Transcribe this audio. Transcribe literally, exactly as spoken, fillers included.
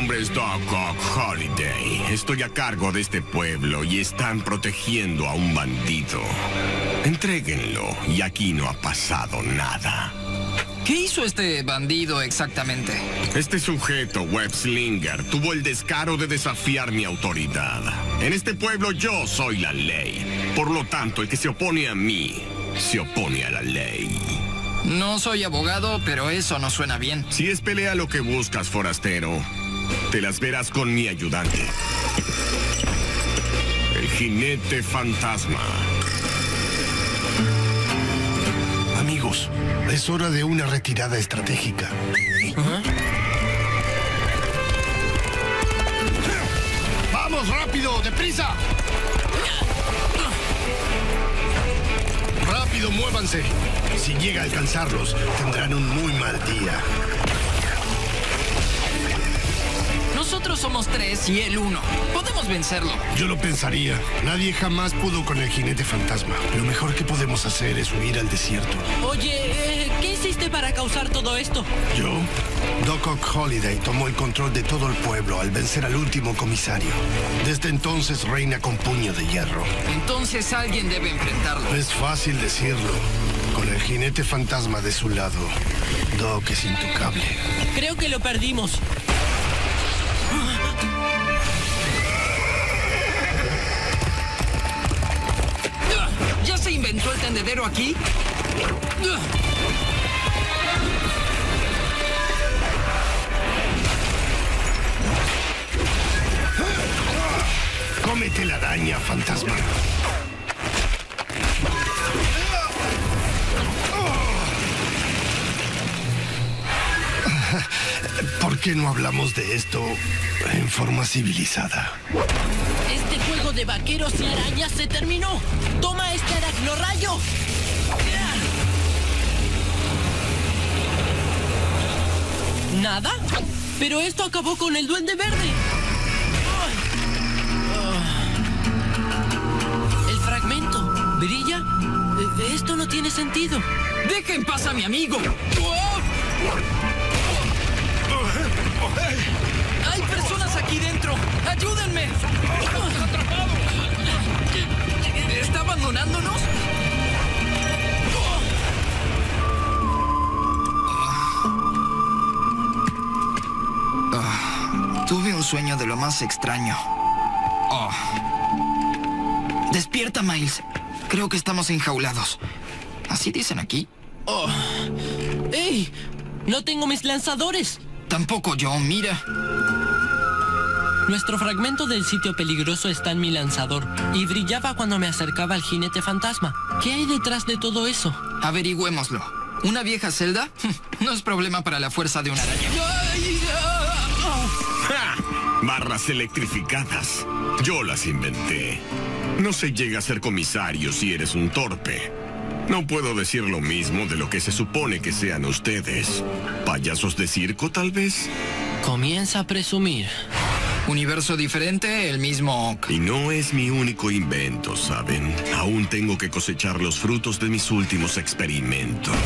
Mi nombre es Doc Ock Holiday. Estoy a cargo de este pueblo y están protegiendo a un bandido. Entréguenlo y aquí no ha pasado nada. ¿Qué hizo este bandido exactamente? Este sujeto, Webslinger, tuvo el descaro de desafiar mi autoridad. En este pueblo yo soy la ley. Por lo tanto, el que se opone a mí, se opone a la ley. No soy abogado, pero eso no suena bien. Si es pelea lo que buscas, forastero, te las verás con mi ayudante, el jinete fantasma. Amigos, es hora de una retirada estratégica. ¿Ah? ¡Vamos, rápido, deprisa! ¡Rápido, muévanse! Si llega a alcanzarlos, tendrán un muy mal día. Nosotros somos tres y él uno. Podemos vencerlo. Yo lo pensaría. Nadie jamás pudo con el jinete fantasma. Lo mejor que podemos hacer es huir al desierto. Oye, eh, ¿qué hiciste para causar todo esto? ¿Yo? Doc Ock Holiday tomó el control de todo el pueblo al vencer al último comisario. Desde entonces reina con puño de hierro. Entonces alguien debe enfrentarlo. Es fácil decirlo. Con el jinete fantasma de su lado, Doc es intocable. Creo que lo perdimos. ¿Ya se inventó el tendedero aquí? ¡Cómete la araña, fantasma! ¿Por qué no hablamos de esto en forma civilizada? Este juego de vaqueros y arañas se terminó. ¡Toma este aracnorrayo! ¿Nada? Pero esto acabó con el Duende Verde. El fragmento brilla. Esto no tiene sentido. ¡Deja en paz a mi amigo! ¡Hay personas aquí dentro! ¡Ayúdenme! ¡Estamos atrapados! ¿Está abandonándonos? Oh, tuve un sueño de lo más extraño. Oh. Despierta, Miles. Creo que estamos enjaulados. ¿Así dicen aquí? Oh. ¡Ey! ¡No tengo mis lanzadores! Tampoco yo, mira. Nuestro fragmento del sitio peligroso está en mi lanzador y brillaba cuando me acercaba al jinete fantasma. ¿Qué hay detrás de todo eso? Averigüémoslo. ¿Una vieja celda? No es problema para la fuerza de una araña. ¡Ja! Barras electrificadas. Yo las inventé. No se llega a ser comisario si eres un torpe. No puedo decir lo mismo de lo que se supone que sean ustedes. ¿Payasos de circo, tal vez? Comienza a presumir. Universo diferente, el mismo Ock. Y no es mi único invento, ¿saben? Aún tengo que cosechar los frutos de mis últimos experimentos.